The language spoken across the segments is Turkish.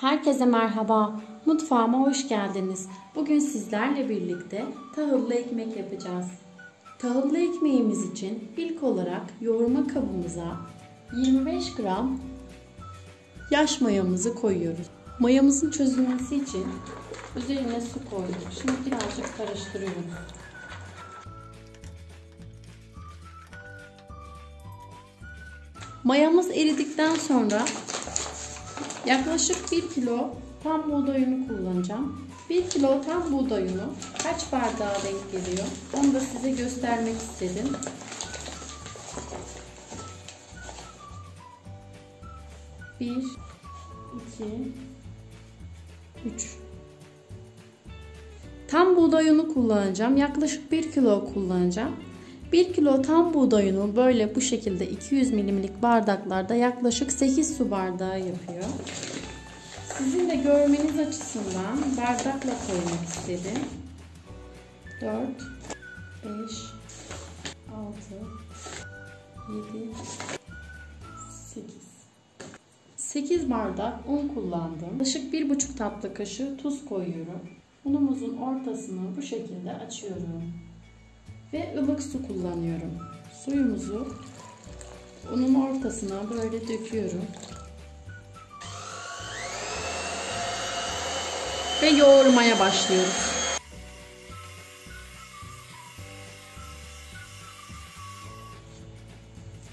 Herkese merhaba, mutfağıma hoş geldiniz. Bugün sizlerle birlikte tahıllı ekmek yapacağız. Tahıllı ekmeğimiz için ilk olarak yoğurma kabımıza 25 gram yaş mayamızı koyuyoruz. Mayamızın çözülmesi için üzerine su koyduk. Şimdi birazcık karıştırıyorum. Mayamız eridikten sonra yaklaşık 1 kilo tam buğdayını kullanacağım. 1 kilo tam buğdayını kaç bardağa denk geliyor? Onu da size göstermek istedim. Bir, iki, üç. Tam buğday unu kullanacağım. Yaklaşık 1 kilo kullanacağım. 1 kilo tam buğday unu böyle bu şekilde 200 milimlik bardaklarda yaklaşık 8 su bardağı yapıyor. Sizin de görmeniz açısından bardakla koymak istedim. 4, 5, 6, 7, 8. 8 bardak un kullandım. Yaklaşık 1,5 tatlı kaşığı tuz koyuyorum. Unumuzun ortasını bu şekilde açıyorum. Ve ılık su kullanıyorum. Suyumuzu unun ortasına böyle döküyorum. Ve yoğurmaya başlıyoruz.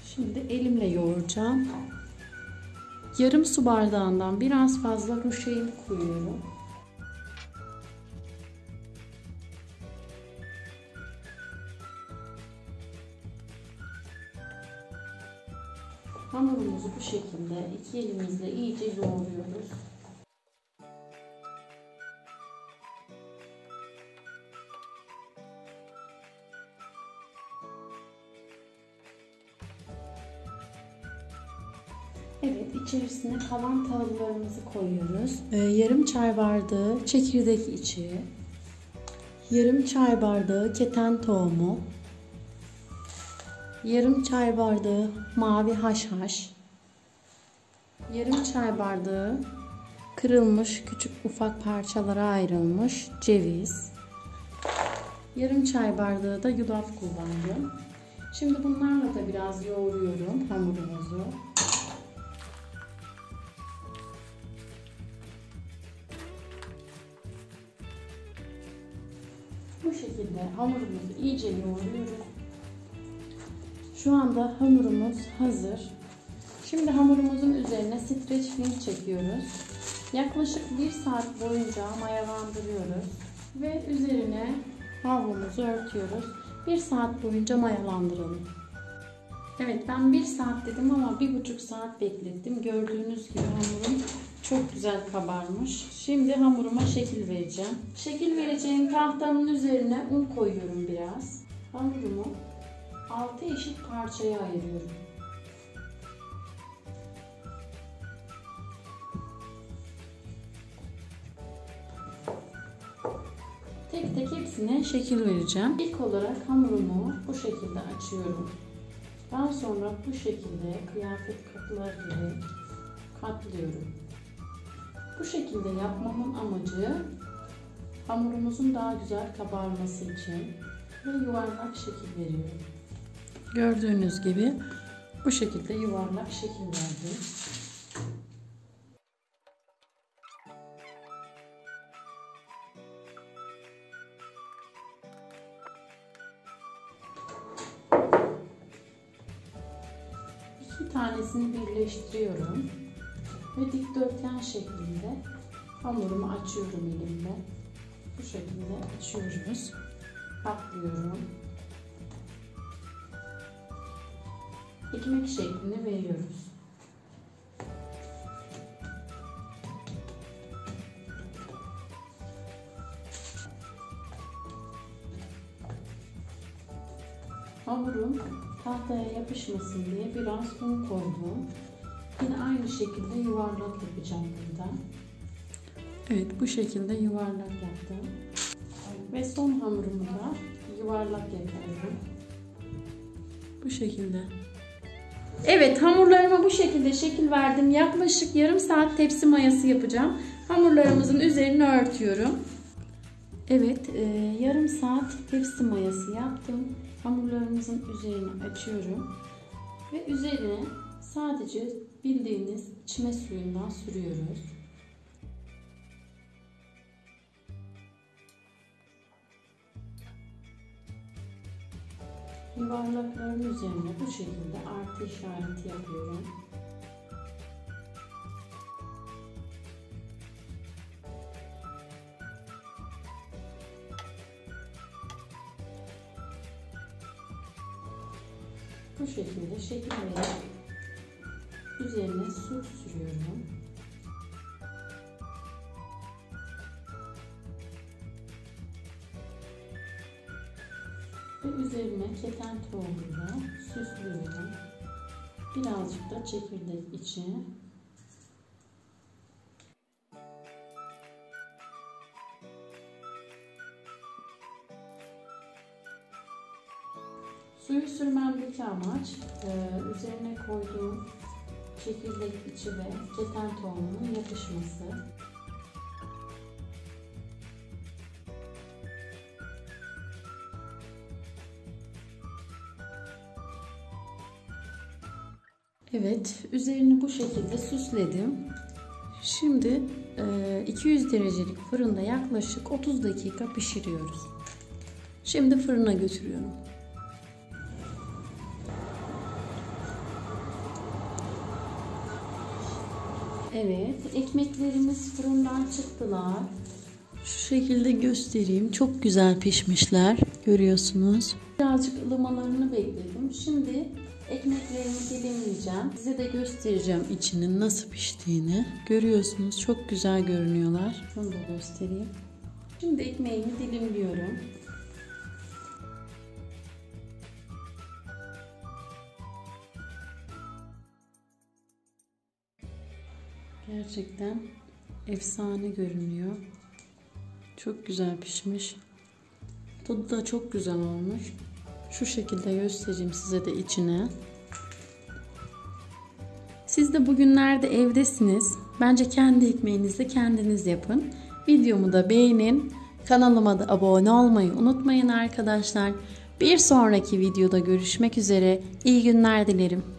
Şimdi elimle yoğuracağım. Yarım su bardağından biraz fazla ruşeyim koyuyorum. Hamurumuzu bu şekilde iki elimizle iyice yoğuruyoruz. Evet, içerisine kalan tahıllarımızı koyuyoruz. Yarım çay bardağı çekirdek içi, yarım çay bardağı keten tohumu, yarım çay bardağı mavi haşhaş, yarım çay bardağı kırılmış küçük ufak parçalara ayrılmış ceviz, yarım çay bardağı da yulaf kullandım. Şimdi bunlarla da biraz yoğuruyorum hamurumuzu. Bu şekilde hamurumuzu iyice yoğuruyoruz. Şu anda hamurumuz hazır. Şimdi hamurumuzun üzerine streç film çekiyoruz. Yaklaşık 1 saat boyunca mayalandırıyoruz ve üzerine havlumuzu örtüyoruz. 1 saat boyunca mayalandıralım. Evet, ben 1 saat dedim ama 1,5 saat beklettim. Gördüğünüz gibi hamurum çok güzel kabarmış. Şimdi hamuruma şekil vereceğim. Şekil vereceğim tahtanın üzerine un koyuyorum biraz. Hamurumu 6 eşit parçaya ayırıyorum. Tek tek hepsine şekil vereceğim. İlk olarak hamurumu bu şekilde açıyorum. Daha sonra bu şekilde kıyafet katlar gibi katlıyorum. Bu şekilde yapmamın amacı hamurumuzun daha güzel kabarması için ve yuvarlak şekil veriyorum. Gördüğünüz gibi bu şekilde yuvarlak şekil verdim. İki tanesini birleştiriyorum ve dikdörtgen şeklinde hamurumu açıyorum elimle. Bu şekilde açıyoruz, katlıyorum. Ekmek şeklini veriyoruz. Hamurum tahtaya yapışmasın diye biraz un koydum. Yine aynı şekilde yuvarlak yapacağım buradan. Evet, bu şekilde yuvarlak yaptım. Ve son hamurumu da yuvarlak yapıyorum. Bu şekilde. Evet, hamurlarıma bu şekilde şekil verdim. Yaklaşık yarım saat tepsi mayası yapacağım. Hamurlarımızın üzerini örtüyorum. Evet, yarım saat tepsi mayası yaptım. Hamurlarımızın üzerini açıyorum. Ve üzerine sadece bildiğiniz içme suyundan sürüyoruz. Yuvarlakların üzerine bu şekilde artı işareti yapıyorum. Bu şekilde şekil verip üzerine su sürüyorum. Ve üzerine keten tohumuyla süslüyorum. Birazcık da çekirdek içi. Suyu sürmemdeki amaç üzerine koyduğum çekirdek içi ve keten tohumunun yapışması. Evet, üzerini bu şekilde süsledim. Şimdi 200 derecelik fırında yaklaşık 30 dakika pişiriyoruz. Şimdi fırına götürüyorum. Evet, ekmeklerimiz fırından çıktılar. Şu şekilde göstereyim. Çok güzel pişmişler. Görüyorsunuz. Birazcık ılımalarını bekledim. Şimdi ekmeklerimi dilimleyeceğim. Size de göstereceğim içinin nasıl piştiğini. Görüyorsunuz, çok güzel görünüyorlar. Şunu da göstereyim. Şimdi ekmeğimi dilimliyorum. Gerçekten efsane görünüyor. Çok güzel pişmiş. Tadı da çok güzel olmuş. Şu şekilde göstereyim size de içine. Siz de bugünlerde evdesiniz. Bence kendi ekmeğinizi kendiniz yapın. Videomu da beğenin. Kanalıma da abone olmayı unutmayın arkadaşlar. Bir sonraki videoda görüşmek üzere. İyi günler dilerim.